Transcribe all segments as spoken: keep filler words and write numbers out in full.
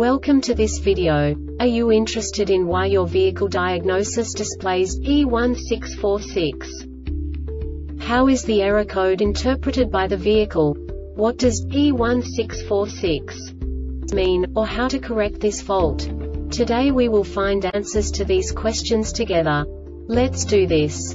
Welcome to this video. Are you interested in why your vehicle diagnosis displays P one six four six? How is the error code interpreted by the vehicle? What does P one six four six mean, or how to correct this fault? Today we will find answers to these questions together. Let's do this.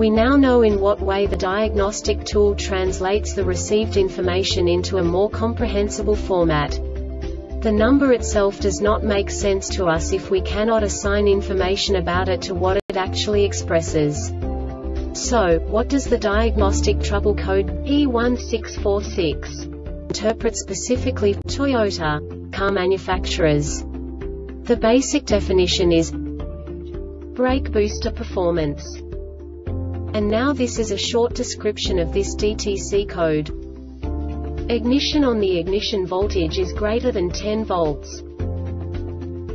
We now know in what way the diagnostic tool translates the received information into a more comprehensible format. The number itself does not make sense to us if we cannot assign information about it to what it actually expresses. So, what does the diagnostic trouble code P one six four six interpret specifically for Toyota car manufacturers? The basic definition is brake booster performance. And now this is a short description of this D T C code. Ignition on. The ignition voltage is greater than ten volts.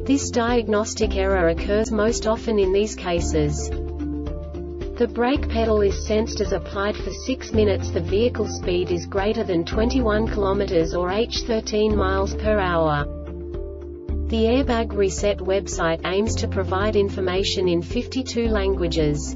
This diagnostic error occurs most often in these cases. The brake pedal is sensed as applied for six minutes. The vehicle speed is greater than twenty-one kilometers or h thirteen miles per hour. The Airbag Reset website aims to provide information in fifty-two languages.